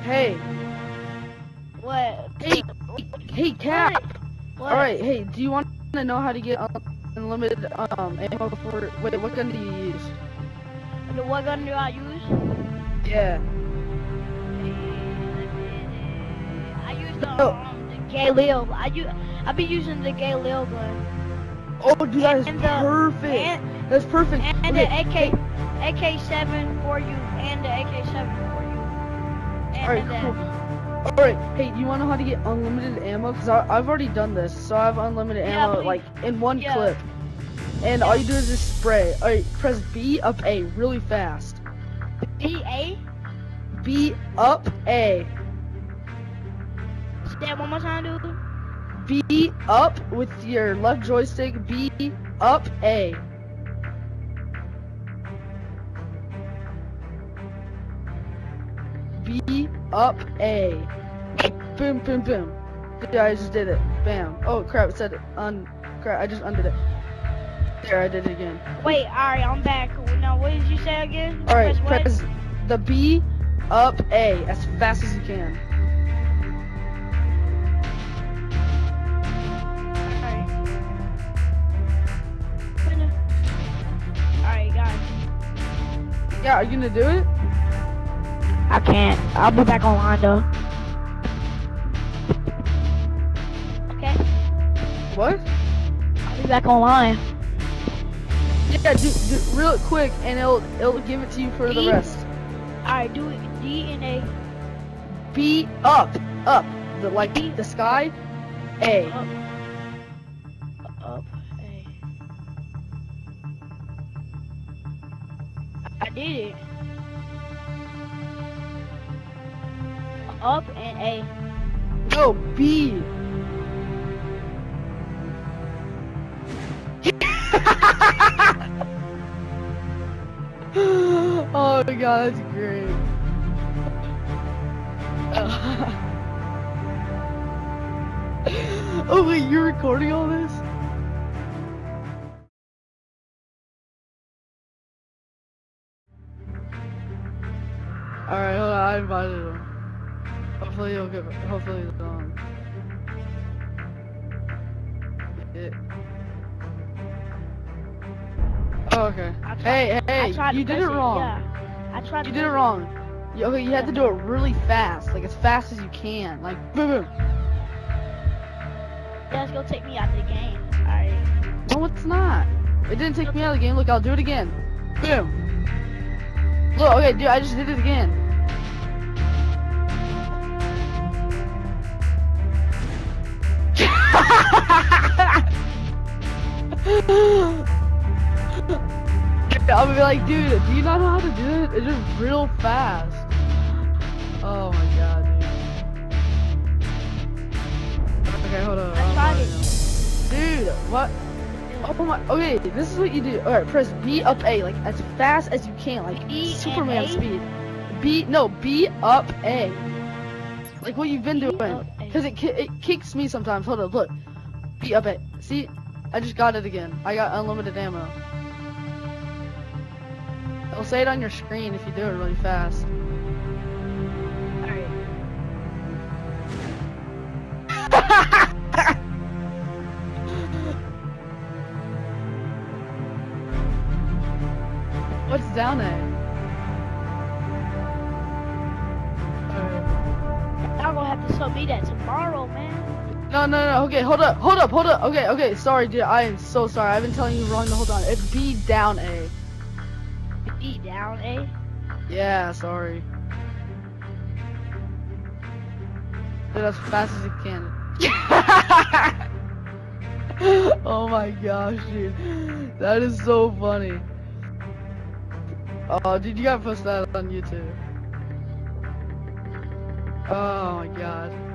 Hey. What? Hey, Cap. What? All right, hey, do you want to know how to get unlimited ammo for? Wait, what gun do you use? What gun do I use? Yeah. I use the Galil. I be using the Galil gun. Oh, dude, that is perfect. That's perfect. And okay. The AK-7 for you, and the AK-7 for you. All right, cool. All right, hey, do you want to know how to get unlimited ammo? Cause I've already done this, so I have unlimited ammo like in one clip. And all you do is just spray. All right, press B up A really fast. B A. B up A. Say that one more time, dude. B up with your left joystick. B up A. B up A. Boom, boom, boom. Yeah, I just did it. Bam. Oh crap! It said crap. I just undid it. There, I did it again. Wait, alright, I'm back. Now, what did you say again? Alright, press the B up A as fast as you can. Alright, guys. Yeah, are you gonna do it? I can't. I'll be back online though. Okay. What? I'll be back online. Yeah, do real quick, and it'll give it to you for the rest. Alright, do it. D and A. B up the like B, the sky. A. Up A. I did it. Up and A. No, B. Oh my god, that's great. Oh wait, you're recording all this? Alright, hold on, I invited him. Hopefully he'll get, hopefully he's on. Oh, okay. Hey, you did it wrong. Yeah. You did it wrong. You had to do it really fast, like as fast as you can. Like, boom, boom. That's gonna take me out of the game. Alright. No, it's not. It didn't take me out of the game. Look, I'll do it again. Boom. Look, okay, dude, I just did it again. I'll be like, dude, do you not know how to do it? It's just real fast. Oh my god, dude. Okay, hold on. I tried it. Dude, what? Oh my. Okay, this is what you do. Alright, press B up A, like as fast as you can, like B Superman speed. B up A. Like what you've been doing. Because it kicks me sometimes. Hold on, look. B up A. See? I just got it again. I got unlimited ammo. It'll say it on your screen if you do it really fast. Alright. What's down there? Alright. Y'all gonna have to show me that tomorrow, man. No, okay, hold up, okay, sorry, dude, I am so sorry, I've been telling you wrong the whole time. It's B down A. B down A? Yeah, sorry. Dude, as fast as you can. Oh my gosh, dude, that is so funny. Oh, dude, you gotta post that on YouTube. Oh my god.